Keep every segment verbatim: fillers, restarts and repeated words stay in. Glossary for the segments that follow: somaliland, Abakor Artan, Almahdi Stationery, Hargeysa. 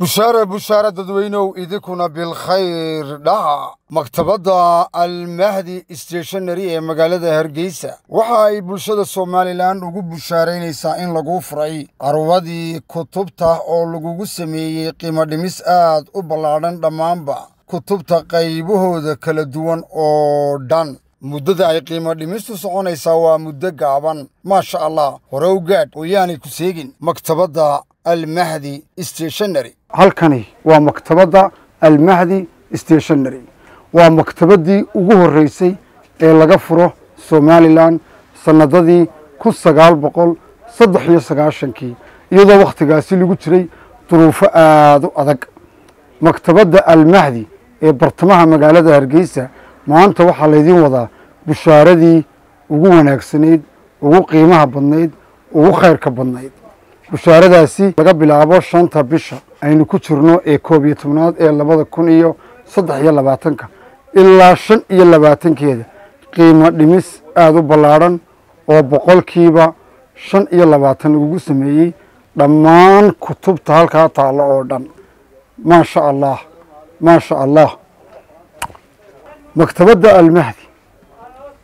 بشارة بشارة ددوينو إيديكونا بالخير دعا مكتبة المهدي استيشنري مقالة هرقيسة وحاي بلشدة سوماليلاند وقو بشارين إساءين لغو فرعي أروادي كتبتا أو لغو قسمي قيمة دميس آد وبلادن دمانبا كتبتا قيبوهو دا كالدوان أو دان مدة أي قيمة دميستو سعون إساوا مدة قابان ما شاء الله وروقات وياني كسيجين مكتبة المهدي استيشنري halkani waa maktabada Almahdi Stationery waa maktabadii ugu horeysay ee laga furo Somaliland sanadadii ألف وتسعمائة وثلاثة وتسعين iyadoo waqtigaasi lagu jiray duruufo aad u adag maktabada Almahdi ee bartamaha magaalada Hargeysa maanta waxa la idin wadaa bushaaradii ugu wanaagsaneed ugu qiimaha badneed ugu khayrka badneed bushaaradaasi laga bilaabo shanta bisha aynu ku jirno ee koob iyo tobnaad ee ألفين وثلاثة وعشرين ilaa خمسة وثلاثين qiimo dhimis aad u balaaran oo boqolkiiba خمسة وثلاثين ugu sameeyay dhammaan kutubta halka taalo oo dhan ma sha Allah ma sha Allah maktabada Almahdi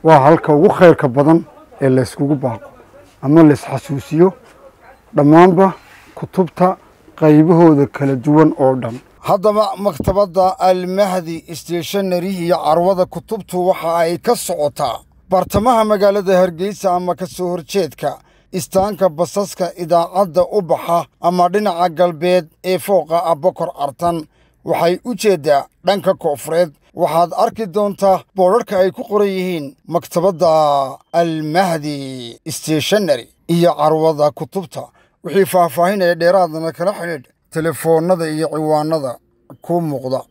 waa halka ugu khayrka badan ee la iskugu baaqo ama la is xasuusiyo dhammaanba kutubta qaybahooda kala duwan oo dhan hadaba maktabada Almahdi Stationery iyo arwada kutubtu waxa ay ka socotaa bartamaha magaalada Hargeysa ama ka soo horjeedka istaanka basaska idaacada u baxa ama dhinaca galbeed ee fooqa Abakor Artan waxay u jeedaa dhanka koonfureed waxaad arki doontaa boorarka ay ku qoran yihiin maktabada Almahdi Stationery iyo arwada kutubta wixii faahfaahin ay dheeraadna kala xidhiidh telefoonada iyo ciwaanada ku muuqda